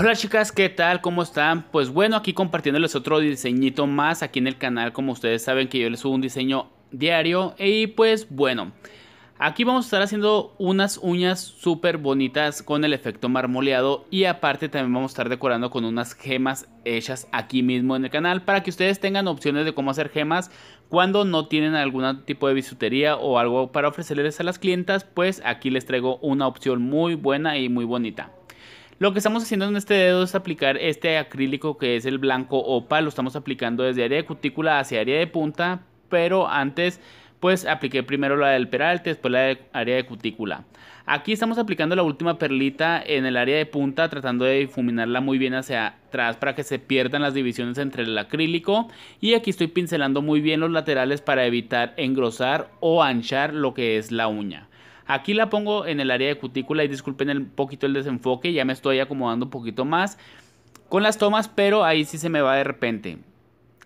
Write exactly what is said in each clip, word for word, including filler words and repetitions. Hola chicas, ¿qué tal? ¿Cómo están? Pues bueno, aquí compartiéndoles otro diseñito más aquí en el canal. Como ustedes saben que yo les subo un diseño diario. Y pues bueno, aquí vamos a estar haciendo unas uñas súper bonitas con el efecto marmoleado. Y aparte también vamos a estar decorando con unas gemas hechas aquí mismo en el canal, para que ustedes tengan opciones de cómo hacer gemas cuando no tienen algún tipo de bisutería o algo para ofrecerles a las clientas. Pues aquí les traigo una opción muy buena y muy bonita. Lo que estamos haciendo en este dedo es aplicar este acrílico que es el blanco opa. Lo estamos aplicando desde área de cutícula hacia área de punta, pero antes pues apliqué primero la del peralte, después la de área de cutícula. Aquí estamos aplicando la última perlita en el área de punta, tratando de difuminarla muy bien hacia atrás para que se pierdan las divisiones entre el acrílico. Y aquí estoy pincelando muy bien los laterales para evitar engrosar o anchar lo que es la uña. Aquí la pongo en el área de cutícula y disculpen un poquito el desenfoque, ya me estoy acomodando un poquito más con las tomas, pero ahí sí se me va de repente.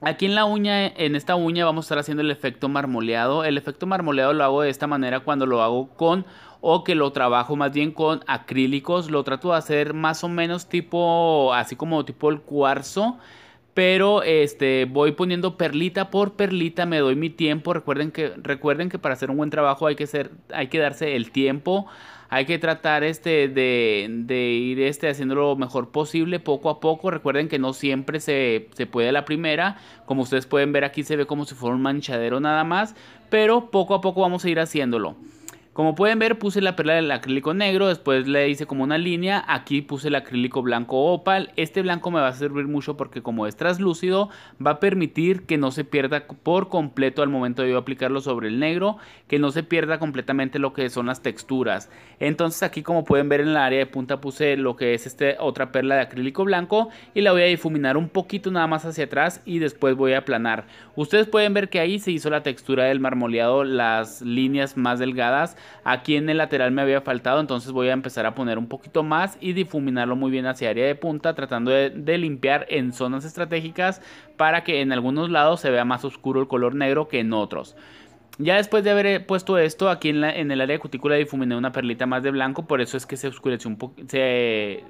Aquí en la uña, en esta uña vamos a estar haciendo el efecto marmoleado. El efecto marmoleado lo hago de esta manera cuando lo hago con, o que lo trabajo más bien con acrílicos. Lo trato de hacer más o menos tipo, así como tipo el cuarzo. Pero este, voy poniendo perlita por perlita, me doy mi tiempo. Recuerden que, recuerden que para hacer un buen trabajo hay que, ser, hay que darse el tiempo. Hay que tratar este, de, de ir este, haciendo lo mejor posible poco a poco. Recuerden que no siempre se, se puede a la primera. Como ustedes pueden ver aquí se ve como si fuera un manchadero nada más. Pero poco a poco vamos a ir haciéndolo. Como pueden ver puse la perla del acrílico negro, después le hice como una línea, aquí puse el acrílico blanco opal. Este blanco me va a servir mucho porque como es translúcido va a permitir que no se pierda por completo al momento de yo aplicarlo sobre el negro, que no se pierda completamente lo que son las texturas. Entonces aquí como pueden ver en la área de punta puse lo que es este otra perla de acrílico blanco y la voy a difuminar un poquito nada más hacia atrás y después voy a aplanar. Ustedes pueden ver que ahí se hizo la textura del marmoleado, las líneas más delgadas. Aquí en el lateral me había faltado, entonces voy a empezar a poner un poquito más y difuminarlo muy bien hacia área de punta, tratando de, de limpiar en zonas estratégicas para que en algunos lados se vea más oscuro el color negro que en otros. Ya después de haber puesto esto, aquí en, la, en el área de cutícula difuminé una perlita más de blanco, por eso es que se oscureció un poco, se,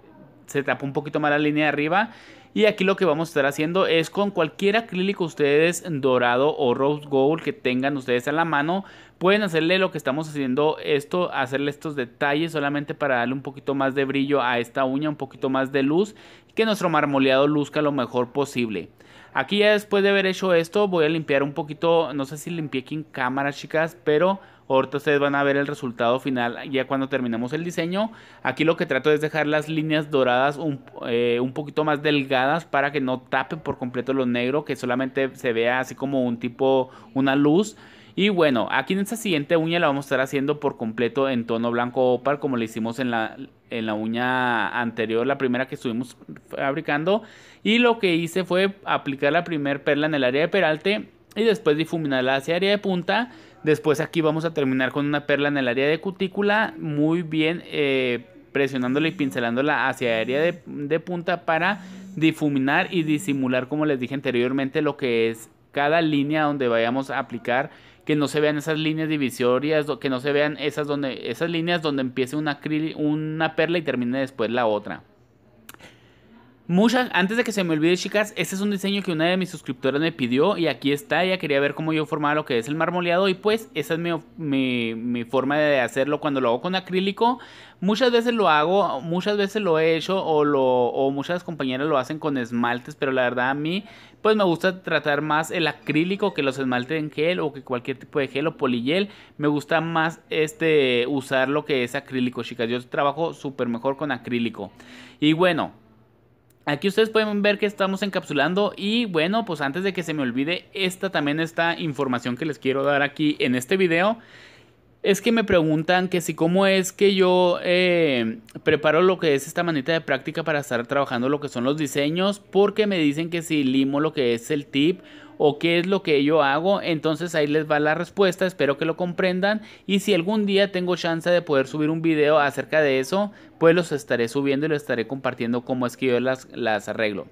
se tapó un poquito más la línea de arriba. Y aquí lo que vamos a estar haciendo es con cualquier acrílico ustedes dorado o rose gold que tengan ustedes a la mano. Pueden hacerle lo que estamos haciendo esto, hacerle estos detalles solamente para darle un poquito más de brillo a esta uña, un poquito más de luz. Que nuestro marmoleado luzca lo mejor posible. Aquí ya después de haber hecho esto voy a limpiar un poquito, no sé si limpié aquí en cámara chicas, pero ahorita ustedes van a ver el resultado final ya cuando terminemos el diseño. Aquí lo que trato es dejar las líneas doradas un, eh, un poquito más delgadas para que no tape por completo lo negro, que solamente se vea así como un tipo, una luz. Y bueno, aquí en esta siguiente uña la vamos a estar haciendo por completo en tono blanco opal, como lo hicimos en la, en la uña anterior, la primera que estuvimos fabricando. Y lo que hice fue aplicar la primer perla en el área de peralte y después difuminarla hacia área de punta. Después aquí vamos a terminar con una perla en el área de cutícula, muy bien eh, presionándola y pincelándola hacia área de, de punta para difuminar y disimular, como les dije anteriormente, lo que es cada línea donde vayamos a aplicar. Que no se vean esas líneas divisorias, que no se vean esas, donde, esas líneas donde empiece una, una perla y termine después la otra. Muchas, antes de que se me olvide chicas, este es un diseño que una de mis suscriptoras me pidió y aquí está. Ella quería ver cómo yo formaba lo que es el marmoleado y pues esa es mi, mi, mi forma de hacerlo cuando lo hago con acrílico. Muchas veces lo hago, muchas veces lo he hecho o, lo, o muchas compañeras lo hacen con esmaltes, pero la verdad a mí pues me gusta tratar más el acrílico que los esmaltes en gel o que cualquier tipo de gel o poligel. Me gusta más este, usar lo que es acrílico chicas, yo trabajo súper mejor con acrílico. Y bueno, aquí ustedes pueden ver que estamos encapsulando y bueno, pues antes de que se me olvide esta también esta información que les quiero dar aquí en este video. Es que me preguntan que si cómo es que yo eh, preparo lo que es esta manita de práctica para estar trabajando lo que son los diseños, porque me dicen que si limo lo que es el tip o qué es lo que yo hago. Entonces ahí les va la respuesta, espero que lo comprendan y si algún día tengo chance de poder subir un video acerca de eso, pues los estaré subiendo y los estaré compartiendo cómo es que yo las, las arreglo.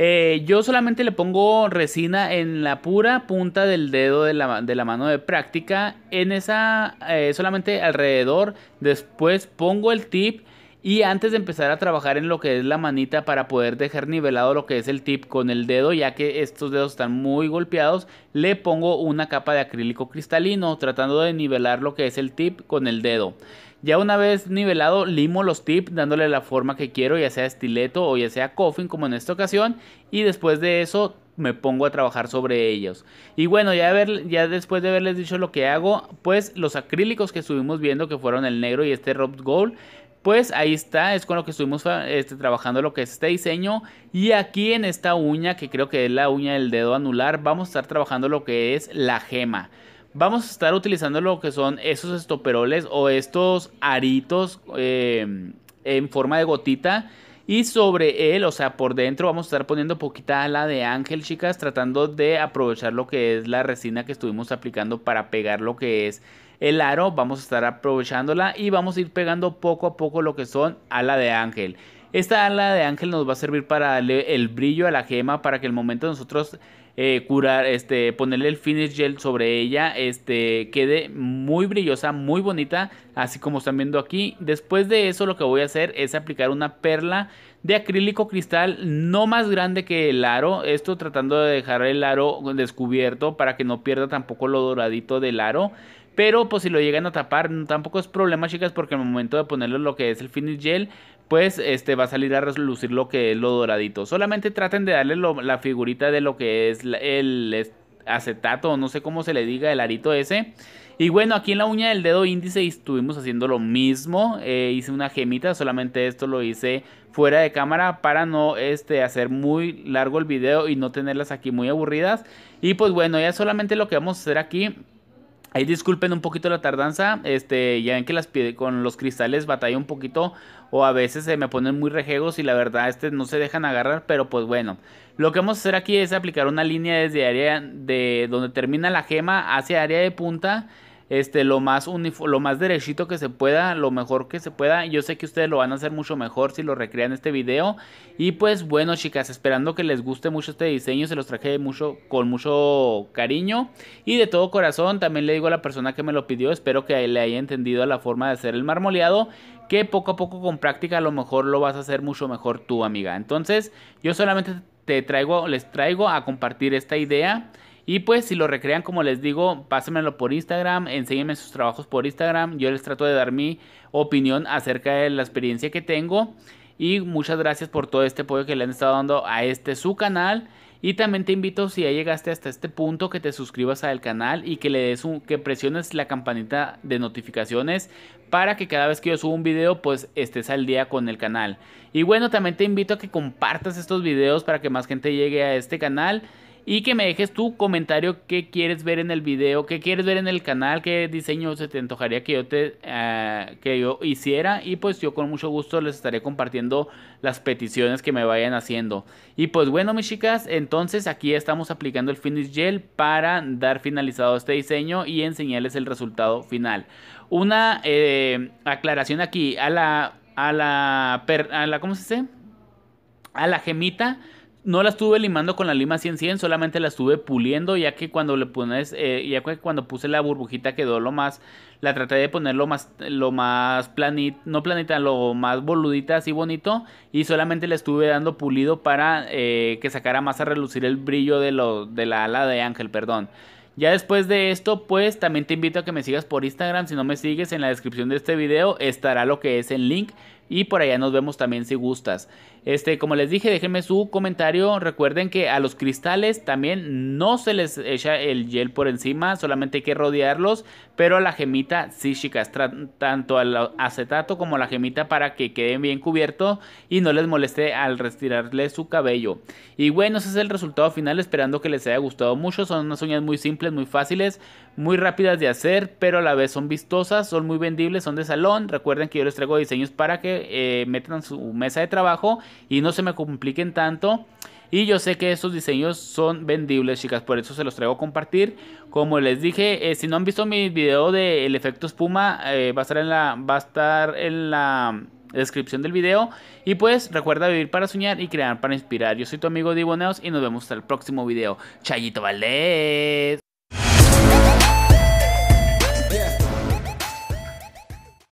Eh, yo solamente le pongo resina en la pura punta del dedo de la, de la mano de práctica, en esa eh, solamente alrededor, después pongo el tip Y antes de empezar a trabajar en lo que es la manita, para poder dejar nivelado lo que es el tip con el dedo, ya que estos dedos están muy golpeados, le pongo una capa de acrílico cristalino, tratando de nivelar lo que es el tip con el dedo. Ya una vez nivelado, limo los tips dándole la forma que quiero, ya sea estileto o ya sea coffin como en esta ocasión, y después de eso me pongo a trabajar sobre ellos. Y bueno, ya, haber, ya después de haberles dicho lo que hago, pues los acrílicos que estuvimos viendo, que fueron el negro y este Rob Gold, pues ahí está, es con lo que estuvimos este, trabajando lo que es este diseño. Y aquí en esta uña, que creo que es la uña del dedo anular, vamos a estar trabajando lo que es la gema. Vamos a estar utilizando lo que son esos estoperoles o estos aritos eh, en forma de gotita. Y sobre él, o sea, por dentro vamos a estar poniendo poquita ala de ángel, chicas, tratando de aprovechar lo que es la resina que estuvimos aplicando para pegar lo que es el aro. Vamos a estar aprovechándola y vamos a ir pegando poco a poco lo que son ala de ángel. Esta ala de ángel nos va a servir para darle el brillo a la gema, para que al momento de nosotros eh, curar, este, ponerle el finish gel sobre ella, este, quede muy brillosa, muy bonita, así como están viendo aquí. Después de eso, lo que voy a hacer es aplicar una perla de acrílico cristal, no más grande que el aro, esto tratando de dejar el aro descubierto para que no pierda tampoco lo doradito del aro. Pero pues si lo llegan a tapar tampoco es problema, chicas, porque al momento de ponerle lo que es el finish gel, pues este va a salir a relucir lo que es lo doradito. Solamente traten de darle lo, la figurita de lo que es el acetato, no sé cómo se le diga, el arito ese. Y bueno, aquí en la uña del dedo índice estuvimos haciendo lo mismo, eh, hice una gemita, solamente esto lo hice fuera de cámara para no este, hacer muy largo el video y no tenerlas aquí muy aburridas. Y pues bueno, ya solamente lo que vamos a hacer aquí, ahí disculpen un poquito la tardanza, este, ya ven que las, con los cristales batalla un poquito o a veces se me ponen muy rejegos y la verdad este, no se dejan agarrar, pero pues bueno. Lo que vamos a hacer aquí es aplicar una línea desde área de donde termina la gema hacia área de punta, este, lo, más lo más derechito que se pueda, lo mejor que se pueda. Yo sé que ustedes lo van a hacer mucho mejor si lo recrean este video. Y pues bueno, chicas, esperando que les guste mucho este diseño, se los traje mucho, con mucho cariño y de todo corazón. También le digo a la persona que me lo pidió, espero que le haya entendido la forma de hacer el marmoleado, que poco a poco con práctica a lo mejor lo vas a hacer mucho mejor tú, amiga. Entonces yo solamente te traigo, les traigo a compartir esta idea. Y pues si lo recrean, como les digo, pásenmelo por Instagram, enséñenme sus trabajos por Instagram. Yo les trato de dar mi opinión acerca de la experiencia que tengo. Y muchas gracias por todo este apoyo que le han estado dando a este su canal. Y también te invito, si ya llegaste hasta este punto, que te suscribas al canal y que le des un, que presiones la campanita de notificaciones para que cada vez que yo suba un video pues estés al día con el canal. Y bueno, también te invito a que compartas estos videos para que más gente llegue a este canal. Y que me dejes tu comentario, qué quieres ver en el video, qué quieres ver en el canal, qué diseño se te antojaría que yo, te, uh, que yo hiciera. Y pues yo con mucho gusto les estaré compartiendo las peticiones que me vayan haciendo. Y pues bueno, mis chicas, entonces aquí estamos aplicando el finish gel para dar finalizado este diseño y enseñarles el resultado final. Una eh, aclaración aquí, a la, a la, per, a la, ¿cómo se dice? A la gemita. No la estuve limando con la lima cien cien, solamente la estuve puliendo, ya que cuando le pones, eh, ya que cuando puse la burbujita quedó lo más, la traté de poner lo más, lo más planita, no planita, lo más boludita, así bonito, y solamente le estuve dando pulido para eh, que sacara más a relucir el brillo de, lo, de la ala de ángel, perdón. Ya después de esto, pues también te invito a que me sigas por Instagram. Si no me sigues, en la descripción de este video estará lo que es el link. Y por allá nos vemos también si gustas. Este, como les dije, déjenme su comentario. Recuerden que a los cristales también no se les echa el gel por encima, solamente hay que rodearlos. Pero a la gemita sí, chicas, tanto al acetato como a la gemita, para que queden bien cubiertos y no les moleste al retirarle su cabello. Y bueno, ese es el resultado final, esperando que les haya gustado mucho. Son unas uñas muy simples, muy fáciles, muy rápidas de hacer, pero a la vez son vistosas, son muy vendibles, son de salón. Recuerden que yo les traigo diseños para que Eh, metan su mesa de trabajo y no se me compliquen tanto. Y yo sé que estos diseños son vendibles, chicas, por eso se los traigo a compartir. Como les dije, eh, si no han visto mi video del efecto espuma, eh, va a estar en la, va a estar en la descripción del video. Y pues recuerda vivir para soñar y crear para inspirar. Yo soy tu amigo Divo Nails y nos vemos hasta el próximo video. Chayito Valdez.